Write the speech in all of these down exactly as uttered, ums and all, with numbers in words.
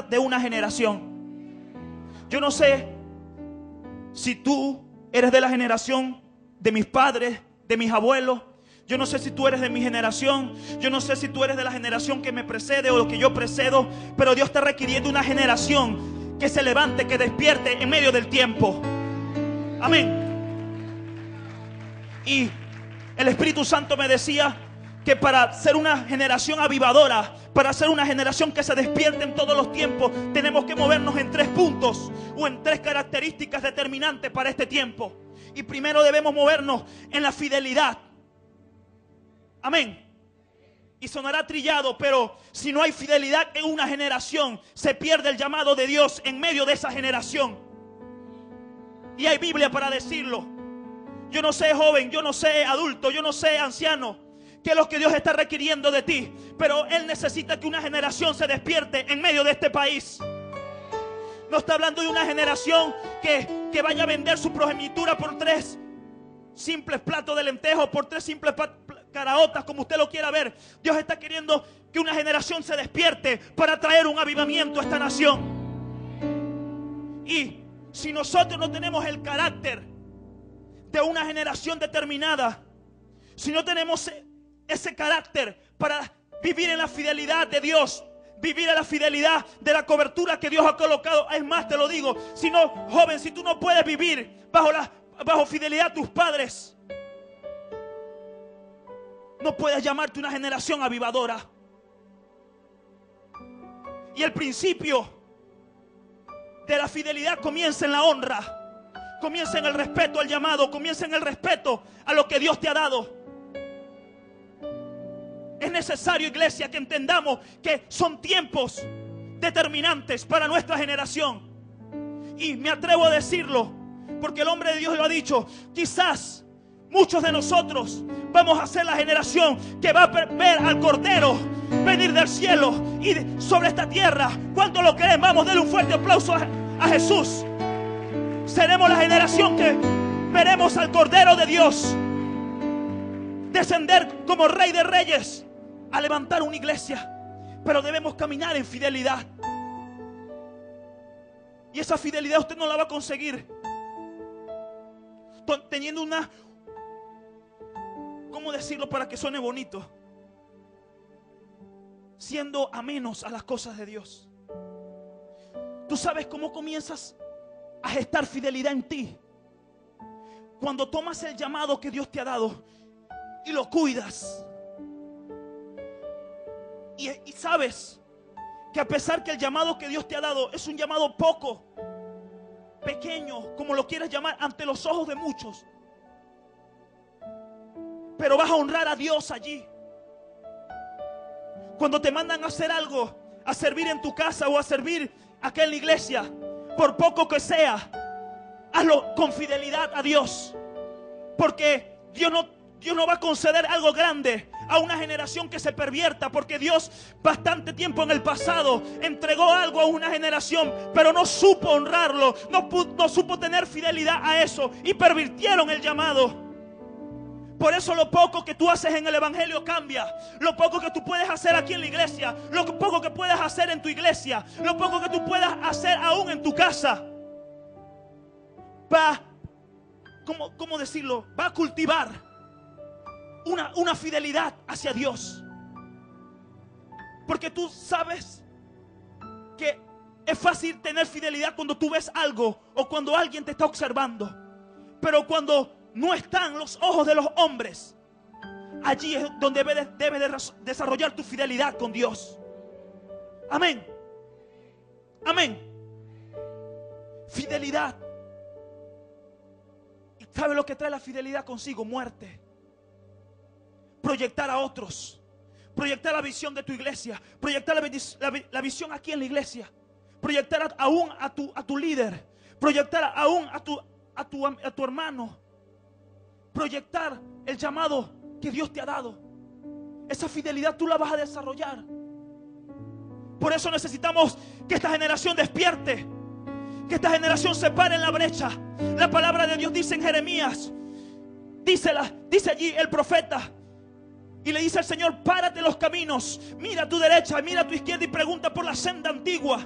hablar de una generación. Yo no sé si tú eres de la generación de mis padres, de mis abuelos. Yo no sé si tú eres de mi generación. Yo no sé si tú eres de la generación que me precede o lo que yo precedo. Pero Dios está requiriendo una generación que se levante, que despierte en medio del tiempo. Amén. Y el Espíritu Santo me decía que para ser una generación avivadora, para ser una generación que se despierte en todos los tiempos, tenemos que movernos en tres puntos o en tres características determinantes para este tiempo. Y primero debemos movernos en la fidelidad. Amén. Y sonará trillado, pero si no hay fidelidad en una generación, se pierde el llamado de Dios en medio de esa generación. Y hay Biblia para decirlo. Yo no sé, joven, yo no sé, adulto, yo no sé, anciano, que es lo que Dios está requiriendo de ti, pero Él necesita que una generación se despierte en medio de este país. No está hablando de una generación que, que vaya a vender su progenitura por tres simples platos de lentejo, por tres simples caraotas, como usted lo quiera ver. Dios está queriendo que una generación se despierte para traer un avivamiento a esta nación. Y si nosotros no tenemos el carácter de una generación determinada, si no tenemos ese carácter para vivir en la fidelidad de Dios, vivir en la fidelidad de la cobertura que Dios ha colocado, es más, te lo digo, si no, joven, si tú no puedes vivir bajo, la, bajo fidelidad a tus padres, no puedes llamarte una generación avivadora. Y el principio de la fidelidad comienza en la honra. Comienza en el respeto al llamado, comienza en el respeto a lo que Dios te ha dado. Es necesario, iglesia, que entendamos que son tiempos determinantes para nuestra generación. Y me atrevo a decirlo, porque el hombre de Dios lo ha dicho, quizás muchos de nosotros vamos a ser la generación que va a ver al Cordero venir del cielo y sobre esta tierra. ¿Cuánto lo creen? Vamos, denle un fuerte aplauso a, a Jesús. Seremos la generación que veremos al Cordero de Dios descender como Rey de Reyes a levantar una iglesia. Pero debemos caminar en fidelidad. Y esa fidelidad usted no la va a conseguir teniendo una... ¿Cómo decirlo para que suene bonito? Siendo amenos a las cosas de Dios. ¿Tú sabes cómo comienzas a gestar fidelidad en ti? Cuando tomas el llamado que Dios te ha dado y lo cuidas, y, y sabes que a pesar que el llamado que Dios te ha dado es un llamado poco, pequeño, como lo quieras llamar, ante los ojos de muchos, pero vas a honrar a Dios allí. Cuando te mandan a hacer algo, a servir en tu casa o a servir acá en la iglesia, por poco que sea, hazlo con fidelidad a Dios, porque Dios no, Dios no va a conceder algo grande a una generación que se pervierta, porque Dios bastante tiempo en el pasado entregó algo a una generación, pero no supo honrarlo, no, no supo tener fidelidad a eso y pervirtieron el llamado. Por eso lo poco que tú haces en el Evangelio cambia, lo poco que tú puedes hacer aquí en la iglesia, lo poco que puedes hacer en tu iglesia, lo poco que tú puedas hacer aún en tu casa, va, ¿cómo, cómo decirlo? Va a cultivar una, una fidelidad hacia Dios. Porque tú sabes que es fácil tener fidelidad cuando tú ves algo o cuando alguien te está observando, pero cuando no están los ojos de los hombres, allí es donde debes, debes de desarrollar tu fidelidad con Dios. Amén. Amén. Fidelidad. ¿Y sabe lo que trae la fidelidad consigo? Muerte. Proyectar a otros. Proyectar la visión de tu iglesia. Proyectar la, la, la visión aquí en la iglesia. Proyectar a, aún a tu, a tu líder. Proyectar aún a tu, a tu, a tu hermano. Proyectar el llamado que Dios te ha dado. Esa fidelidad tú la vas a desarrollar. Por eso necesitamos que esta generación despierte, que esta generación se pare en la brecha. La palabra de Dios dice en Jeremías, dísela, dice allí el profeta, y le dice al Señor: párate en los caminos, mira a tu derecha, mira a tu izquierda y pregunta por la senda antigua.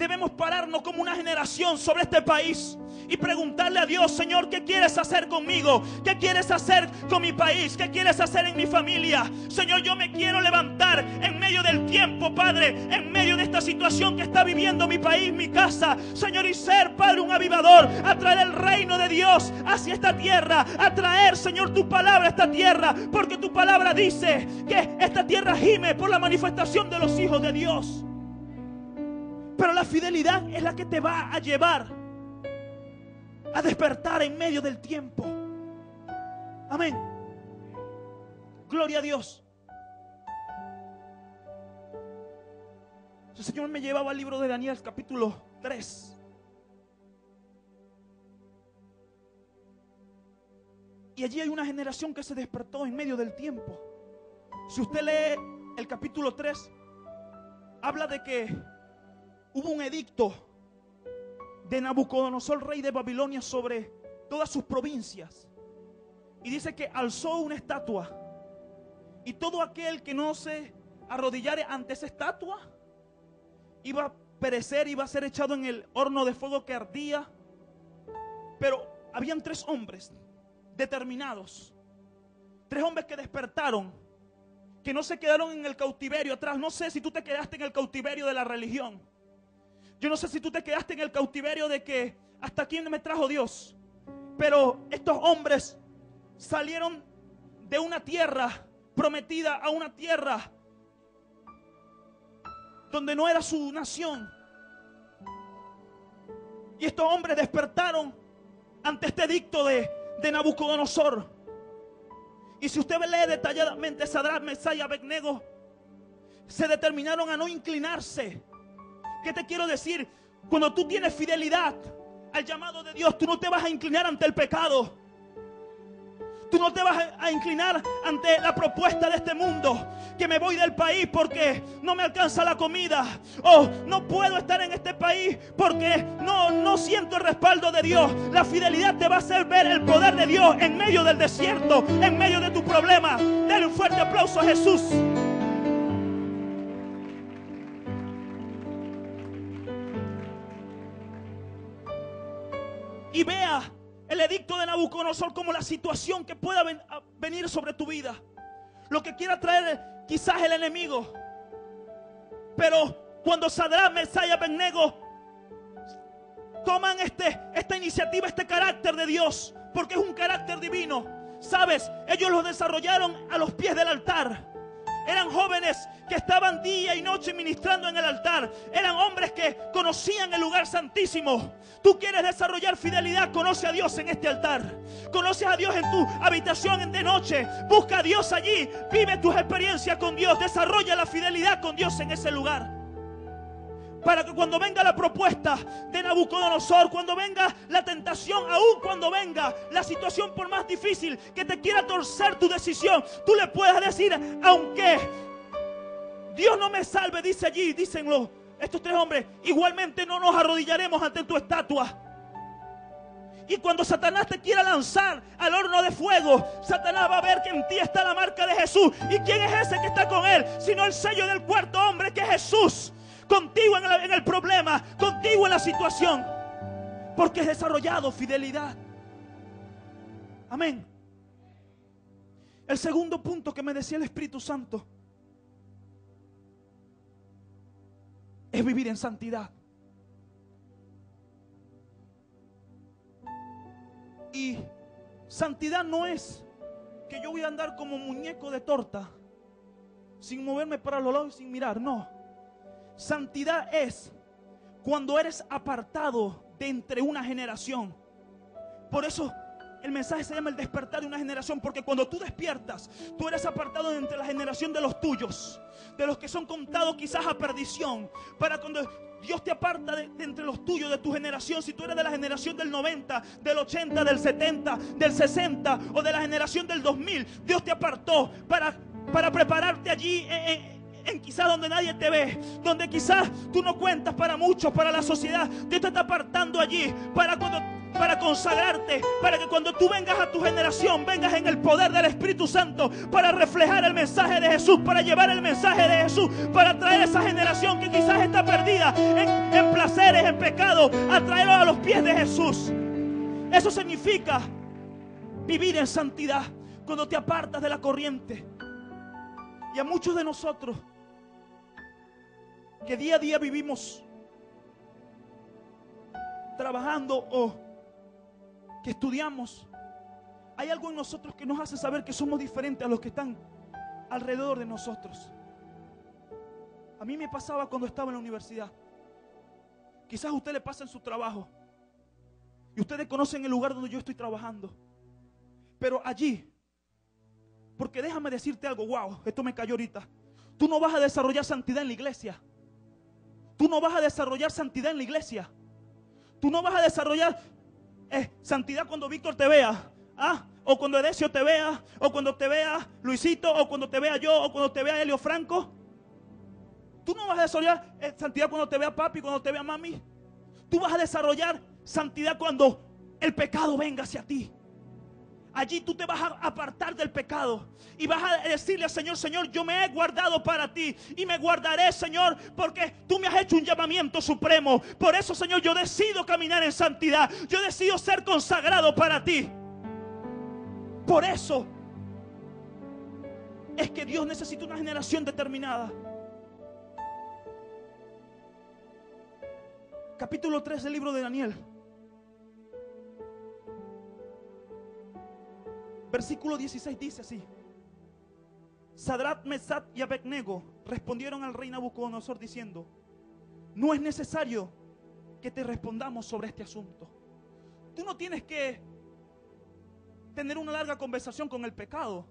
debemos pararnos como una generación sobre este país y preguntarle a Dios: Señor, ¿qué quieres hacer conmigo? ¿Qué quieres hacer con mi país? ¿Qué quieres hacer en mi familia? Señor, yo me quiero levantar en medio del tiempo, Padre, en medio de esta situación que está viviendo mi país, mi casa, Señor, y ser, Padre, un avivador, atraer el reino de Dios hacia esta tierra, atraer, Señor, tu palabra a esta tierra, porque tu palabra dice que esta tierra gime por la manifestación de los hijos de Dios. Pero la fidelidad es la que te va a llevar a despertar en medio del tiempo. Amén. Gloria a Dios. El Señor me llevaba al libro de Daniel, capítulo tres. Y allí hay una generación que se despertó en medio del tiempo. Si usted lee el capítulo tres, habla de que hubo un edicto de Nabucodonosor, rey de Babilonia, sobre todas sus provincias. Y dice que alzó una estatua, y todo aquel que no se arrodillare ante esa estatua iba a perecer, iba a ser echado en el horno de fuego que ardía. Pero habían tres hombres determinados, tres hombres que despertaron, que no se quedaron en el cautiverio atrás. No sé si tú te quedaste en el cautiverio de la religión. Yo no sé si tú te quedaste en el cautiverio de que hasta aquí me trajo Dios. Pero estos hombres salieron de una tierra prometida a una tierra donde no era su nación. Y estos hombres despertaron ante este edicto de, de Nabucodonosor. Y si usted lee detalladamente, Sadrach, Mesach y Abednego se determinaron a no inclinarse. ¿Qué te quiero decir? Cuando tú tienes fidelidad al llamado de Dios, tú no te vas a inclinar ante el pecado. Tú no te vas a inclinar ante la propuesta de este mundo, que me voy del país porque no me alcanza la comida, o no puedo estar en este país porque no, no siento el respaldo de Dios. La fidelidad te va a hacer ver el poder de Dios en medio del desierto, en medio de tu problema. Dale un fuerte aplauso a Jesús. Y vea el edicto de Nabucodonosor como la situación que pueda ven, venir sobre tu vida, lo que quiera traer quizás el enemigo. Pero cuando Sadrach, Mesach y Abednego toman este, esta iniciativa, este carácter de Dios, porque es un carácter divino, ¿sabes? Ellos lo desarrollaron a los pies del altar. Eran jóvenes que estaban día y noche ministrando en el altar. Eran hombres que conocían el lugar santísimo. Tú quieres desarrollar fidelidad, conoce a Dios en este altar. Conoces a Dios en tu habitación de noche. Busca a Dios allí. Vive tus experiencias con Dios. Desarrolla la fidelidad con Dios en ese lugar, para que cuando venga la propuesta de Nabucodonosor, cuando venga la tentación, aún cuando venga la situación por más difícil que te quiera torcer tu decisión, tú le puedas decir: aunque Dios no me salve, dice allí, dícenlo estos tres hombres, igualmente no nos arrodillaremos ante tu estatua. Y cuando Satanás te quiera lanzar al horno de fuego, Satanás va a ver que en ti está la marca de Jesús. ¿Y quién es ese que está con él? Sino el sello del cuarto hombre, que es Jesús. Contigo en el, en el problema, contigo en la situación, porque has desarrollado fidelidad. Amén. El segundo punto que me decía el Espíritu Santo es vivir en santidad. Y santidad no es que yo voy a andar como muñeco de torta, sin moverme para los lados y sin mirar, no. Santidad es cuando eres apartado de entre una generación. Por eso el mensaje se llama el despertar de una generación, porque cuando tú despiertas, tú eres apartado de entre la generación de los tuyos, de los que son contados quizás a perdición. Para cuando Dios te aparta de, de entre los tuyos, de tu generación, si tú eres de la generación del noventa, del ochenta, del setenta, del sesenta o de la generación del dos mil, Dios te apartó para, para prepararte allí en... en En quizás donde nadie te ve, donde quizás tú no cuentas para muchos, para la sociedad. Dios te está apartando allí para cuando para consagrarte, para que cuando tú vengas a tu generación, vengas en el poder del Espíritu Santo, para reflejar el mensaje de Jesús, para llevar el mensaje de Jesús, para traer a esa generación que quizás está perdida en, en placeres, en pecado, a traerlos a los pies de Jesús. Eso significa vivir en santidad, cuando te apartas de la corriente. Y a muchos de nosotros que día a día vivimos trabajando o que estudiamos, hay algo en nosotros que nos hace saber que somos diferentes a los que están alrededor de nosotros. A mí me pasaba cuando estaba en la universidad. Quizás a usted le pasa en su trabajo. Y ustedes conocen el lugar donde yo estoy trabajando. Pero allí, porque déjame decirte algo, wow, esto me cayó ahorita. Tú no vas a desarrollar santidad en la iglesia. Tú no vas a desarrollar santidad en la iglesia. Tú no vas a desarrollar eh, santidad cuando Víctor te vea, ¿ah? O cuando Edesio te vea, o cuando te vea Luisito, o cuando te vea yo, o cuando te vea Elio Franco. Tú no vas a desarrollar eh, santidad cuando te vea papi, cuando te vea mami. Tú vas a desarrollar santidad cuando el pecado venga hacia ti. Allí tú te vas a apartar del pecado y vas a decirle al Señor: Señor, yo me he guardado para ti y me guardaré, Señor, porque tú me has hecho un llamamiento supremo. Por eso, Señor, yo decido caminar en santidad. Yo decido ser consagrado para ti. Por eso es que Dios necesita una generación determinada. Capítulo tres del libro de Daniel, versículo dieciséis dice así: Sadrat, Mesat y Abednego respondieron al rey Nabucodonosor diciendo: no es necesario que te respondamos sobre este asunto. Tú no tienes que tener una larga conversación con el pecado.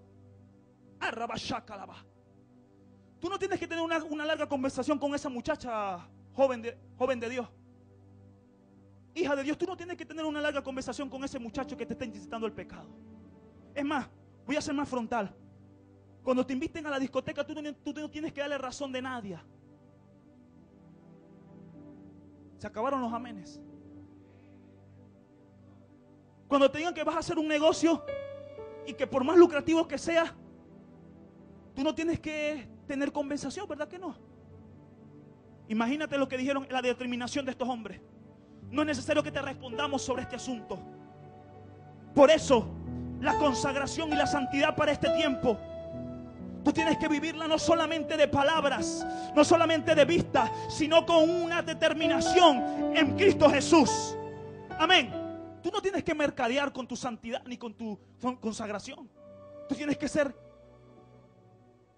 Tú no tienes que tener una, una larga conversación con esa muchacha joven de, joven de Dios. Hija de Dios, tú no tienes que tener una larga conversación con ese muchacho que te está incitando al pecado. Es más, voy a ser más frontal. Cuando te inviten a la discoteca, tú no, tú no tienes que darle razón de nadie. Se acabaron los amenes. Cuando te digan que vas a hacer un negocio y que por más lucrativo que sea, tú no tienes que tener conversación, ¿verdad que no? Imagínate lo que dijeron, la determinación de estos hombres. No es necesario que te respondamos sobre este asunto. Por eso, la consagración y la santidad para este tiempo, tú tienes que vivirla no solamente de palabras, no solamente de vista, sino con una determinación en Cristo Jesús. Amén. Tú no tienes que mercadear con tu santidad ni con tu consagración. Tú tienes que ser,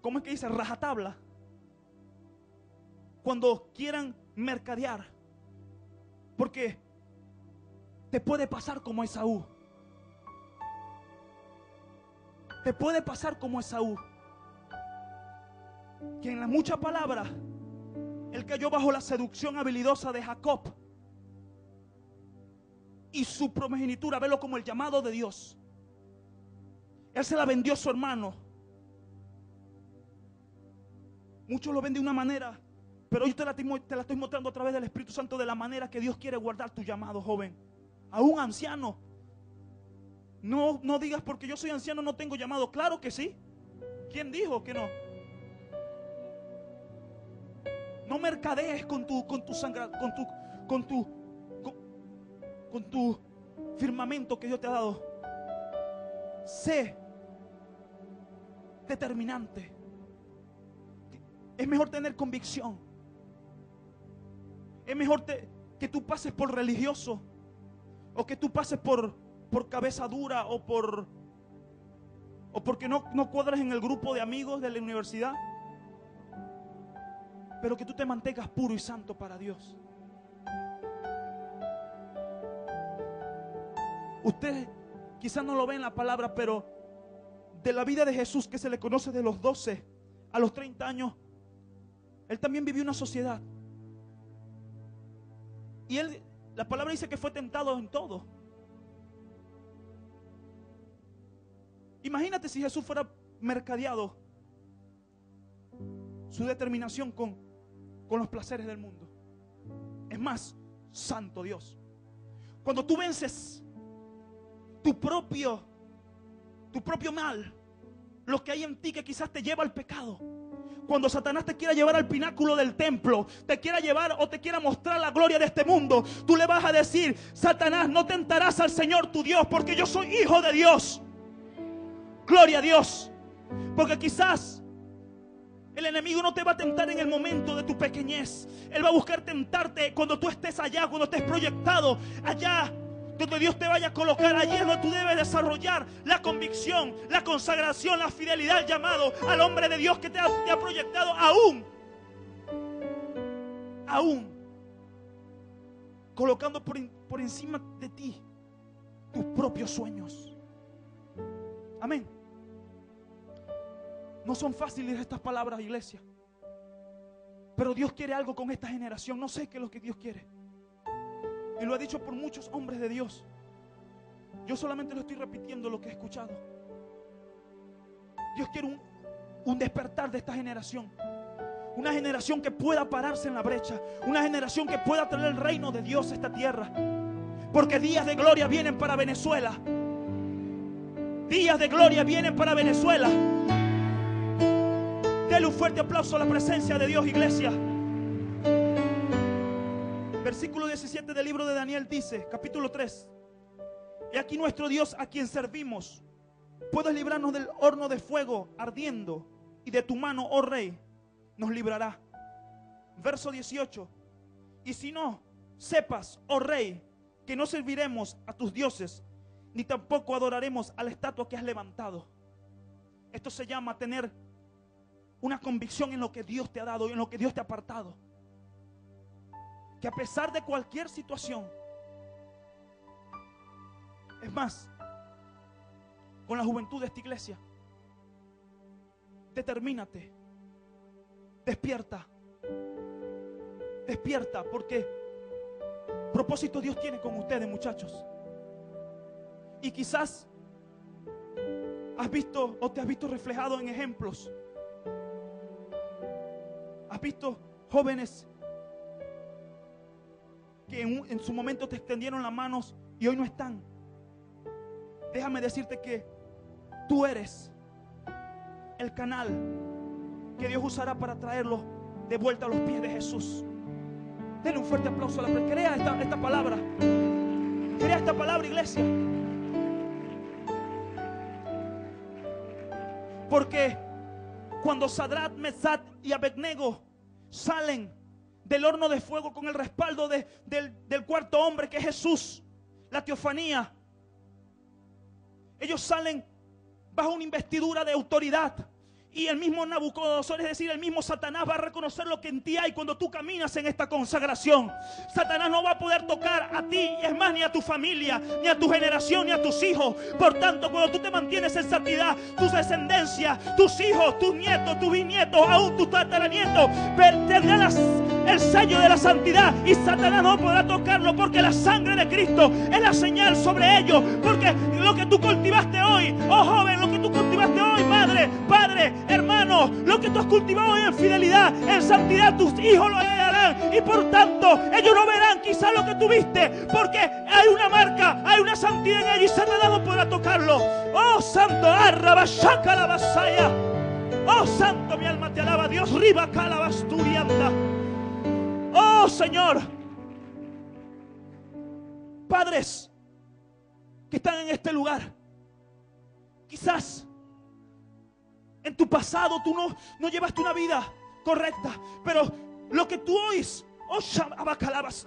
¿cómo es que dice? Rajatabla. Cuando quieran mercadear, porque te puede pasar como Esaú. Te puede pasar como Esaú, que en las muchas palabras él cayó bajo la seducción habilidosa de Jacob y su progenitura, velo como el llamado de Dios. Él se la vendió a su hermano. Muchos lo ven de una manera, pero yo te la, te la estoy mostrando a través del Espíritu Santo, de la manera que Dios quiere guardar tu llamado, joven, aún anciano. No, no digas porque yo soy anciano no tengo llamado. Claro que sí. ¿Quién dijo que no? No mercadees con tu con tu sangre, con tu con tu con, con tu firmamento que Dios te ha dado. Sé determinante. Es mejor tener convicción. Es mejor te, que tú pases por religioso o que tú pases por por cabeza dura o por o porque no, no cuadras en el grupo de amigos de la universidad, pero que tú te mantengas puro y santo para Dios. Usted quizás no lo ve en la palabra, pero de la vida de Jesús, que se le conoce de los doce a los treinta años, él también vivió una sociedad, y él, la palabra dice que fue tentado en todo. Imagínate si Jesús fuera mercadeado su determinación con, con los placeres del mundo. Es más, santo Dios. Cuando tú vences tu propio, tu propio mal, lo que hay en ti que quizás te lleva al pecado. Cuando Satanás te quiera llevar al pináculo del templo, te quiera llevar o te quiera mostrar la gloria de este mundo, tú le vas a decir: Satanás, no tentarás al Señor tu Dios, porque yo soy hijo de Dios. Gloria a Dios. Porque quizás el enemigo no te va a tentar en el momento de tu pequeñez. Él va a buscar tentarte cuando tú estés allá, cuando estés proyectado allá donde Dios te vaya a colocar. Allí es donde tú debes desarrollar la convicción, la consagración, la fidelidad al llamado, al hombre de Dios que te ha, te ha proyectado aún. Aún colocando por, por encima de ti tus propios sueños. Amén. No son fáciles estas palabras, iglesia. Pero Dios quiere algo con esta generación. No sé qué es lo que Dios quiere. Y lo ha dicho por muchos hombres de Dios. Yo solamente lo estoy repitiendo lo que he escuchado. Dios quiere un, un despertar de esta generación. Una generación que pueda pararse en la brecha. Una generación que pueda traer el reino de Dios a esta tierra. Porque días de gloria vienen para Venezuela. Días de gloria vienen para Venezuela. Dele un fuerte aplauso a la presencia de Dios, iglesia. Versículo diecisiete del libro de Daniel dice, capítulo tres: He aquí nuestro Dios a quien servimos, puedes librarnos del horno de fuego ardiendo, y de tu mano, oh rey, nos librará. Verso dieciocho: Y si no, sepas, oh rey, que no serviremos a tus dioses, ni tampoco adoraremos a la estatua que has levantado. Esto se llama tener una convicción en lo que Dios te ha dado y en lo que Dios te ha apartado. Que a pesar de cualquier situación, es más, con la juventud de esta iglesia, determínate, despierta, despierta, porque propósito Dios tiene con ustedes, muchachos. Y quizás has visto o te has visto reflejado en ejemplos. Has visto jóvenes que en, en su momento te extendieron las manos y hoy no están. Déjame decirte que tú eres el canal que Dios usará para traerlos de vuelta a los pies de Jesús. Denle un fuerte aplauso a la presencia. Crea esta, esta palabra. Crea esta palabra, iglesia. Porque cuando Sadrach, Mesach y Abednego salen del horno de fuego con el respaldo de, del, del cuarto hombre que es Jesús, la teofanía, ellos salen bajo una investidura de autoridad. Y el mismo Nabucodonosor, es decir, el mismo Satanás, va a reconocer lo que en ti hay cuando tú caminas en esta consagración. Satanás no va a poder tocar a ti, y es más, ni a tu familia, ni a tu generación, ni a tus hijos. Por tanto, cuando tú te mantienes en santidad, tus descendencias, tus hijos, tus nietos, tus bisnietos, aún tus tataranietos, tendrán el sello de la santidad, y Satanás no podrá tocarlo, porque la sangre de Cristo es la señal sobre ellos. Porque lo que tú cultivaste hoy, oh joven, lo que tú cultivaste hoy, madre, padre, hermanos, lo que tú has cultivado en fidelidad, en santidad, tus hijos lo heredarán. Y por tanto, ellos no verán quizá lo que tuviste, porque hay una marca, hay una santidad en ellos, y Satanás no podrá tocarlo. Oh santo, arrabachaca la vasalla. Oh santo, mi alma te alaba, Dios, riba calabasturianda. Oh Señor. Padres que están en este lugar, quizás en tu pasado tú no, no llevaste una vida correcta, pero lo que tú hoy, oh,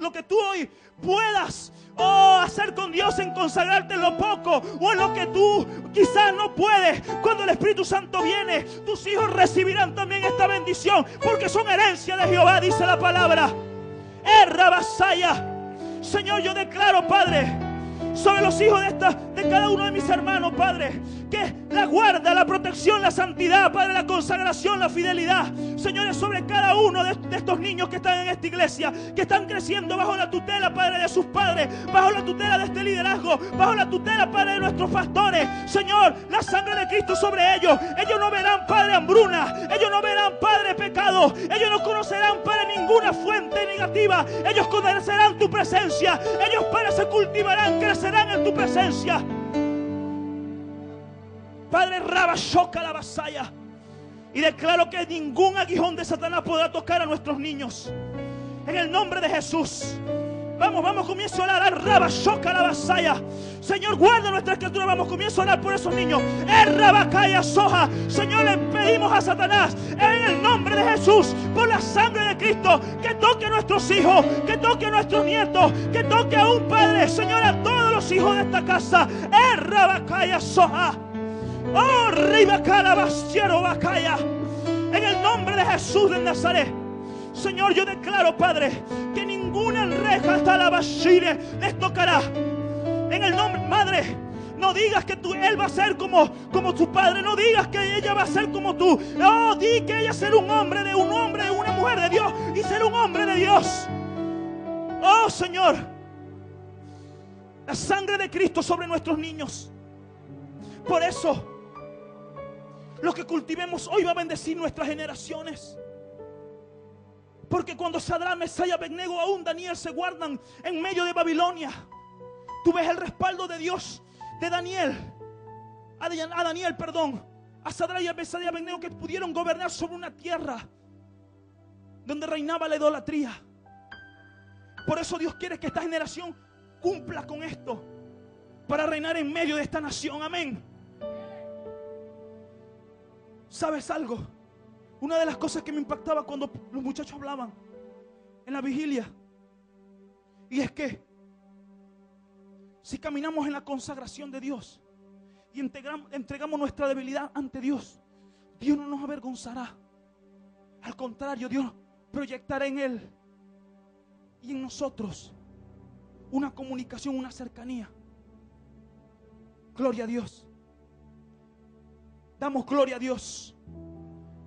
lo que tú hoy puedas, oh, hacer con Dios en consagrarte en lo poco o en lo que tú quizás no puedes, cuando el Espíritu Santo viene, tus hijos recibirán también esta bendición, porque son herencia de Jehová, dice la palabra. Erra vasalla. Señor, yo declaro, Padre, sobre los hijos de, esta, de cada uno de mis hermanos, Padre, que la guarda, la protección, la santidad, Padre, la consagración, la fidelidad, señores, sobre cada uno de, de estos niños que están en esta iglesia, que están creciendo bajo la tutela, Padre, de sus padres, bajo la tutela de este liderazgo, bajo la tutela, Padre, de nuestros pastores. Señor, la sangre de Cristo sobre ellos. Ellos no verán, Padre, hambruna. Ellos no verán, Padre, pecado. Ellos no conocerán, Padre, ningún ninguna fuente negativa. Ellos conocerán tu presencia. Ellos para se cultivarán, crecerán en tu presencia. Padre, rabashoca la vasalla. Y declaro que ningún aguijón de Satanás podrá tocar a nuestros niños. En el nombre de Jesús. Vamos, vamos, comienzo a orar. Rabashoca la vasalla. Señor, guarda nuestra escritura. Vamos, comienzo a orar por esos niños. Errabacaya soja. Señor, le pedimos a Satanás, en el nombre de Jesús, por la sangre de Cristo, que toque a nuestros hijos, que toque a nuestros nietos, que toque a un padre, Señor, a todos los hijos de esta casa. Errabacaya soja. Oh, ribacala bastiero bacaya. En el nombre de Jesús de Nazaret. Señor, yo declaro, Padre, que ninguna reja hasta la bashire les tocará. En el nombre, Madre, no digas que tú, él va a ser como, como tu padre. No digas que ella va a ser como tú. No, di que ella será un hombre de un hombre, de una mujer de Dios y será un hombre de Dios. Oh, Señor, la sangre de Cristo sobre nuestros niños. Por eso, lo que cultivemos hoy va a bendecir nuestras generaciones. Porque cuando Sadrán, Mesías y Abednego, aún Daniel se guardan en medio de Babilonia, tú ves el respaldo de Dios de Daniel, a Daniel, perdón, a Sadrán, Mesías y Abednego, que pudieron gobernar sobre una tierra donde reinaba la idolatría. Por eso Dios quiere que esta generación cumpla con esto, para reinar en medio de esta nación. Amén. ¿Sabes algo? Una de las cosas que me impactaba cuando los muchachos hablaban en la vigilia, y es que si caminamos en la consagración de Dios y entregamos nuestra debilidad ante Dios, Dios no nos avergonzará. Al contrario, Dios proyectará en Él y en nosotros una comunicación, una cercanía. Gloria a Dios. Damos gloria a Dios.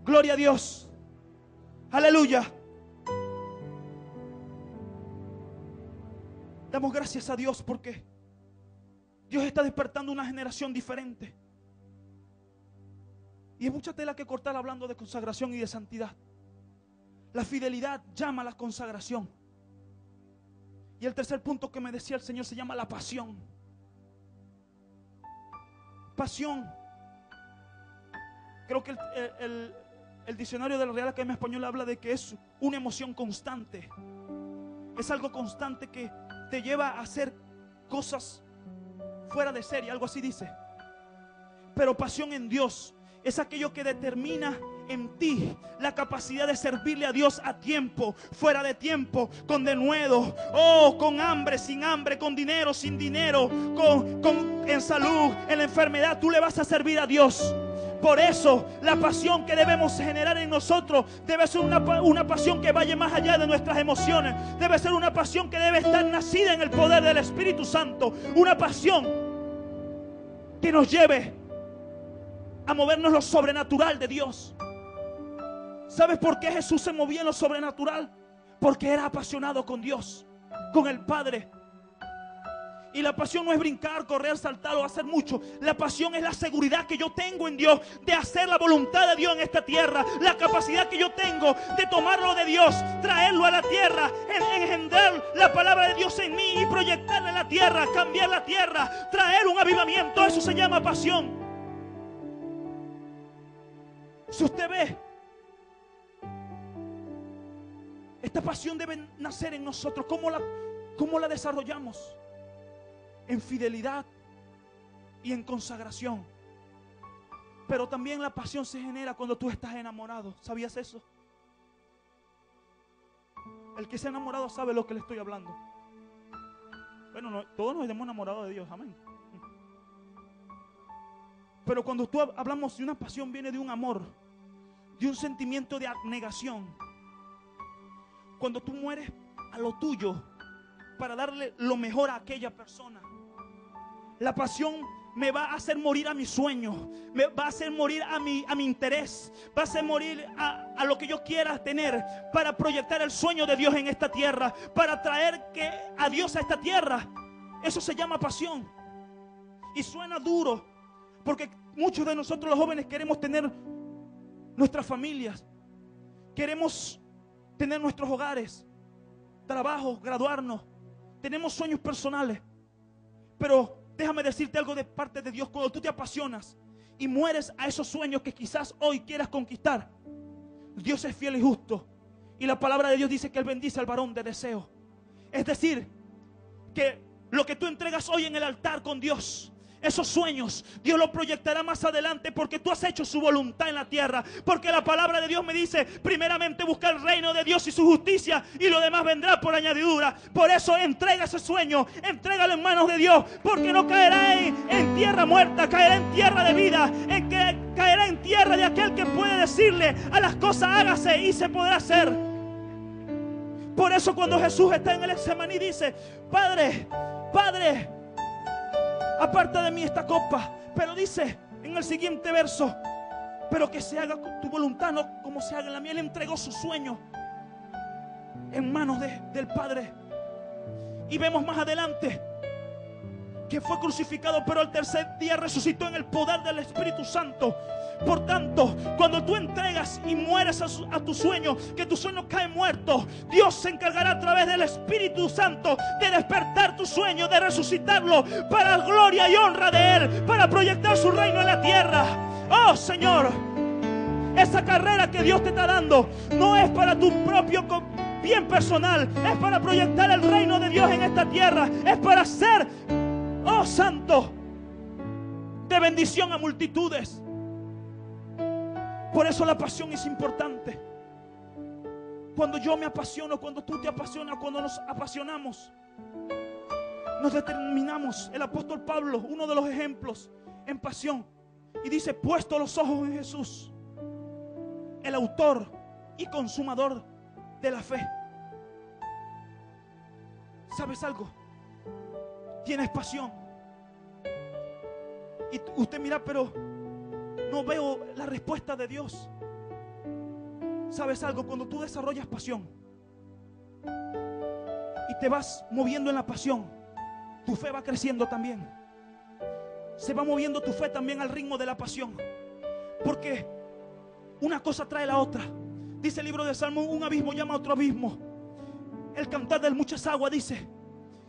Gloria a Dios. Aleluya. Damos gracias a Dios porque Dios está despertando una generación diferente. Y hay mucha tela que cortar hablando de consagración y de santidad. La fidelidad llama a la consagración. Y el tercer punto que me decía el Señor se llama la pasión. Pasión. Creo que el, el El diccionario de la Real Academia Española habla de que es una emoción constante. Es algo constante que te lleva a hacer cosas fuera de serie, algo así dice. Pero pasión en Dios es aquello que determina en ti la capacidad de servirle a Dios a tiempo, fuera de tiempo, con denuedo, oh, con hambre, sin hambre, con dinero, sin dinero, con, con, en salud, en la enfermedad. Tú le vas a servir a Dios. Por eso la pasión que debemos generar en nosotros debe ser una, una pasión que vaya más allá de nuestras emociones. Debe ser una pasión que debe estar nacida en el poder del Espíritu Santo. Una pasión que nos lleve a movernos lo sobrenatural de Dios. ¿Sabes por qué Jesús se movía en lo sobrenatural? Porque era apasionado con Dios, con el Padre. Y la pasión no es brincar, correr, saltar o hacer mucho. La pasión es la seguridad que yo tengo en Dios de hacer la voluntad de Dios en esta tierra. La capacidad que yo tengo de tomarlo de Dios, traerlo a la tierra, engendrar la palabra de Dios en mí y proyectarla en la tierra, cambiar la tierra, traer un avivamiento. Eso se llama pasión. Si usted ve, esta pasión debe nacer en nosotros. ¿Cómo la, cómo la desarrollamos? En fidelidad y en consagración. Pero también la pasión se genera cuando tú estás enamorado. ¿Sabías eso? El que se ha enamorado sabe lo que le estoy hablando. Bueno, no, todos nos hemos enamorado de Dios, amén. Pero cuando tú hablamos de una pasión, viene de un amor, de un sentimiento de abnegación. Cuando tú mueres a lo tuyo para darle lo mejor a aquella persona. La pasión me va a hacer morir a mis sueños, me va a hacer morir a mi, a mi interés, va a hacer morir a, a lo que yo quiera tener para proyectar el sueño de Dios en esta tierra, para traer que, a Dios a esta tierra. Eso se llama pasión. Y suena duro, porque muchos de nosotros los jóvenes queremos tener nuestras familias, queremos tener nuestros hogares, trabajos, graduarnos. Tenemos sueños personales. Pero déjame decirte algo de parte de Dios. Cuando tú te apasionas y mueres a esos sueños que quizás hoy quieras conquistar, Dios es fiel y justo. Y la palabra de Dios dice que Él bendice al varón de deseo. Es decir, que lo que tú entregas hoy en el altar con Dios, esos sueños, Dios los proyectará más adelante, porque tú has hecho su voluntad en la tierra. Porque la palabra de Dios me dice, primeramente busca el reino de Dios y su justicia, y lo demás vendrá por añadidura. Por eso entrega ese sueño, entrégalo en manos de Dios, porque no caerá en, en tierra muerta, caerá en tierra de vida, en que, caerá en tierra de aquel que puede decirle a las cosas hágase y se podrá hacer. Por eso cuando Jesús está en el Getsemaní dice, Padre, Padre, aparta de mí esta copa, pero dice en el siguiente verso, pero que se haga tu voluntad, no como se haga en la mía. Él entregó su sueño en manos de, del Padre. Y vemos más adelante que fue crucificado, pero al tercer día resucitó en el poder del Espíritu Santo. Por tanto, cuando tú entregas y mueres a, su, a tu sueño, que tu sueño cae muerto, Dios se encargará a través del Espíritu Santo de despertar tu sueño, de resucitarlo para gloria y honra de Él, para proyectar su reino en la tierra. Oh Señor, esa carrera que Dios te está dando no es para tu propio bien personal, es para proyectar el reino de Dios en esta tierra, es para ser, oh Santo, de bendición a multitudes. Por eso la pasión es importante. Cuando yo me apasiono, cuando tú te apasionas, cuando nos apasionamos, nos determinamos. El apóstol Pablo, uno de los ejemplos en pasión, y dice, puesto los ojos en Jesús, el autor y consumador de la fe. ¿Sabes algo? Tienes pasión. Y usted mira, pero no veo la respuesta de Dios. ¿Sabes algo? Cuando tú desarrollas pasión y te vas moviendo en la pasión, tu fe va creciendo también. Se va moviendo tu fe también al ritmo de la pasión, porque una cosa trae la otra. Dice el libro de Salmo, un abismo llama a otro abismo. El cantar de muchas aguas dice.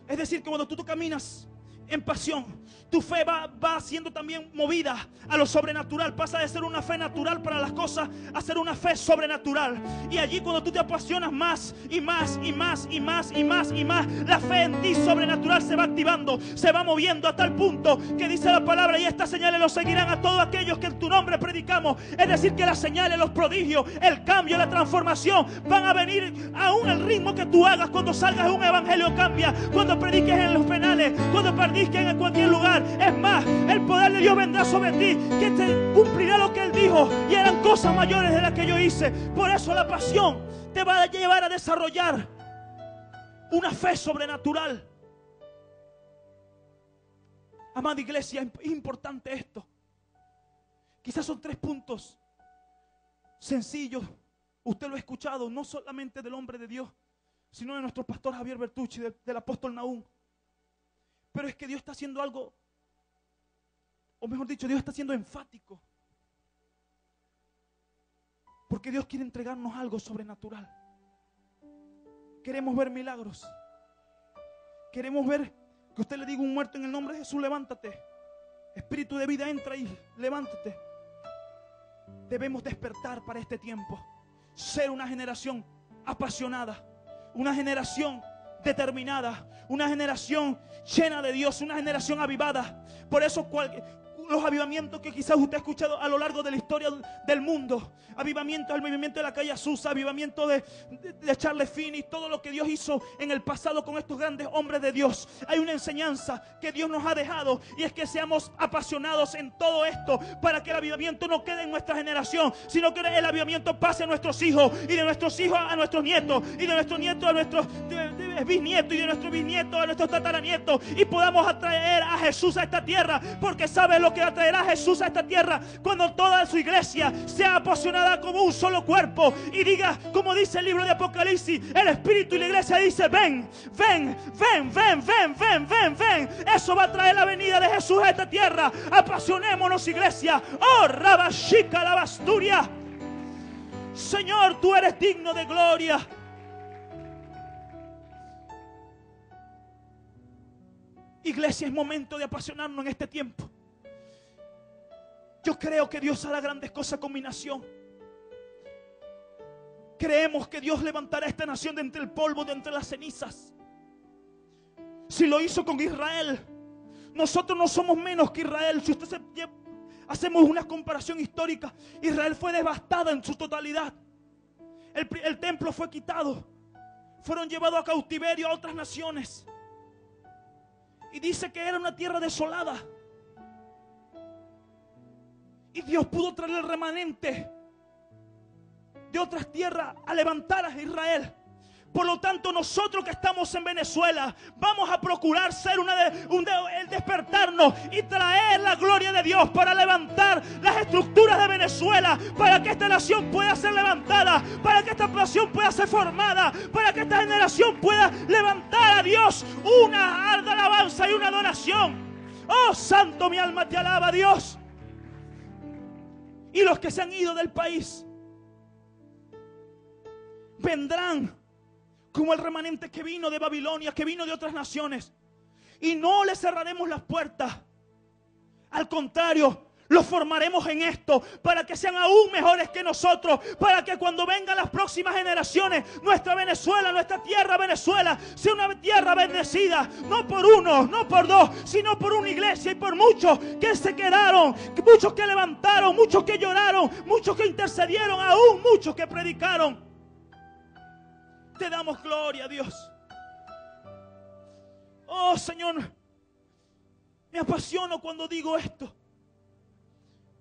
Es decir, que cuando tú, tú caminas en pasión, tu fe va, va siendo también movida a lo sobrenatural. Pasa de ser una fe natural para las cosas a ser una fe sobrenatural. Y allí cuando tú te apasionas más y más y más y más y más y más, la fe en ti sobrenatural se va activando, se va moviendo a tal punto que dice la palabra, y estas señales los seguirán a todos aquellos que en tu nombre predicamos. Es decir, que las señales, los prodigios, el cambio, la transformación van a venir aún al ritmo que tú hagas. Cuando salgas un evangelio cambia, cuando prediques en los penales, cuando perdí que en cualquier lugar, es más, el poder de Dios vendrá sobre ti, que te cumplirá lo que Él dijo, y eran cosas mayores de las que yo hice. Por eso la pasión te va a llevar a desarrollar una fe sobrenatural. Amada iglesia, es importante esto. Quizás son tres puntos sencillos. Usted lo ha escuchado no solamente del hombre de Dios, sino de nuestro pastor Javier Bertucci, del, del apóstol Nahum. Pero es que Dios está haciendo algo, o mejor dicho, Dios está siendo enfático, porque Dios quiere entregarnos algo sobrenatural. Queremos ver milagros. Queremos ver que usted le diga a un muerto en el nombre de Jesús, levántate. Espíritu de vida, entra y levántate. Debemos despertar para este tiempo. Ser una generación apasionada, una generación determinada, una generación llena de Dios, una generación avivada. Por eso cual, los avivamientos que quizás usted ha escuchado a lo largo de la historia del mundo, avivamientos, el movimiento de la calle Azusa, avivamiento de, de, de Charles Finney, todo lo que Dios hizo en el pasado con estos grandes hombres de Dios. Hay una enseñanza que Dios nos ha dejado, y es que seamos apasionados en todo esto, para que el avivamiento no quede en nuestra generación, sino que el avivamiento pase a nuestros hijos, y de nuestros hijos a nuestros nietos, y de nuestros nietos a nuestros de, de, bisnietos, y de nuestros bisnietos a nuestros tataranietos, y podamos atraer a Jesús a esta tierra, porque sabes lo que atraerá a Jesús a esta tierra cuando toda su iglesia sea apasionada como un solo cuerpo, y diga, como dice el libro de Apocalipsis, el Espíritu y la iglesia dice, ven, ven, ven, ven, ven, ven, ven, ven. Eso va a traer la venida de Jesús a esta tierra. Apasionémonos, iglesia. Oh, Rabashika, la Basturia. Señor, tú eres digno de gloria. Iglesia, es momento de apasionarnos en este tiempo. Yo creo que Dios hará grandes cosas con mi nación. Creemos que Dios levantará esta nación de entre el polvo, de entre las cenizas. Si lo hizo con Israel, nosotros no somos menos que Israel. Si usted se lleva, hacemos una comparación histórica, Israel fue devastada en su totalidad. El, el templo fue quitado. Fueron llevados a cautiverio a otras naciones. Y dice que era una tierra desolada. Y Dios pudo traer el remanente de otras tierras a levantar a Israel. Por lo tanto, nosotros que estamos en Venezuela vamos a procurar ser una de, un de, el despertarnos y traer la gloria de Dios para levantar las estructuras de Venezuela, para que esta nación pueda ser levantada, para que esta nación pueda ser formada, para que esta generación pueda levantar a Dios una arda alabanza y una adoración. Oh, santo, mi alma te alaba, Dios. Y los que se han ido del país vendrán como el remanente que vino de Babilonia, que vino de otras naciones. Y no le cerraremos las puertas. Al contrario, los formaremos en esto para que sean aún mejores que nosotros. Para que cuando vengan las próximas generaciones, nuestra Venezuela, nuestra tierra Venezuela, sea una tierra bendecida. No por uno, no por dos, sino por una iglesia y por muchos que se quedaron. Muchos que levantaron, muchos que lloraron, muchos que intercedieron, aún muchos que predicaron. Te damos gloria, Dios. Oh, Señor, me apasiono cuando digo esto,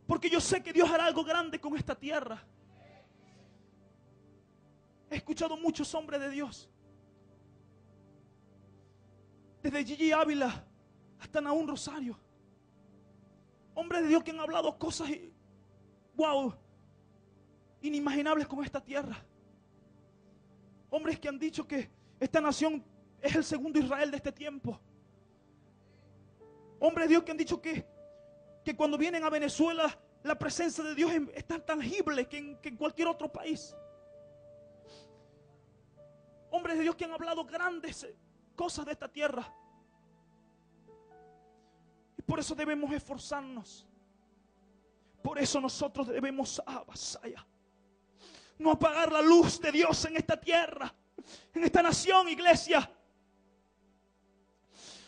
porque yo sé que Dios hará algo grande con esta tierra. He escuchado muchos hombres de Dios, desde Gigi Ávila hasta Nahum Rosario, hombres de Dios que han hablado cosas, wow, inimaginables con esta tierra. Hombres que han dicho que esta nación es el segundo Israel de este tiempo. Hombres de Dios que han dicho que, que cuando vienen a Venezuela la presencia de Dios es tan tangible que en, que en cualquier otro país. Hombres de Dios que han hablado grandes cosas de esta tierra. Y por eso debemos esforzarnos. Por eso nosotros debemos avasallar. No apagar la luz de Dios en esta tierra, en esta nación, iglesia.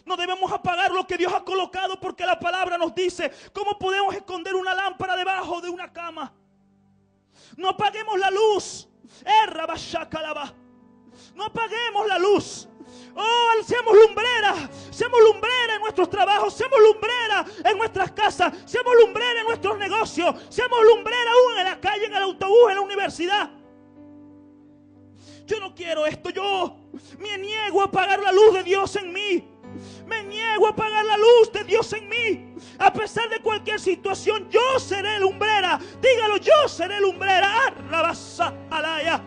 No debemos apagar lo que Dios ha colocado, porque la palabra nos dice, ¿cómo podemos esconder una lámpara debajo de una cama? No apaguemos la luz. No apaguemos la luz. Oh, seamos lumbrera, seamos lumbrera en nuestros trabajos, seamos lumbrera en nuestras casas, seamos lumbrera en nuestros negocios, seamos lumbrera aún en la calle, en el autobús, en la universidad. Yo no quiero esto, yo me niego a apagar la luz de Dios en mí. Me niego a apagar la luz de Dios en mí. A pesar de cualquier situación, yo seré lumbrera. Dígalo, yo seré lumbrera. Arrabasa alaya.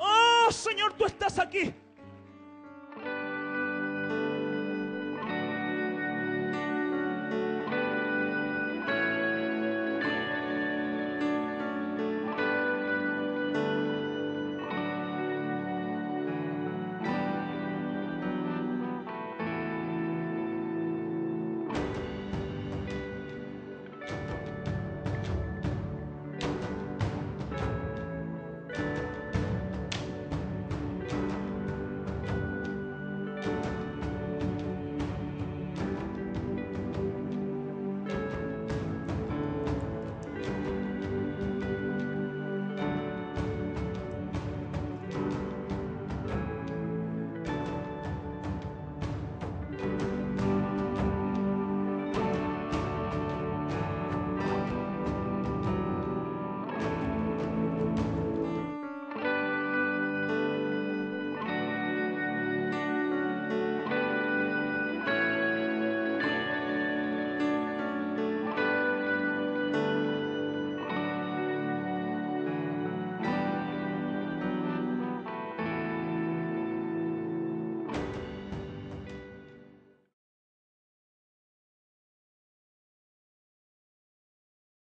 Oh, Señor, tú estás aquí.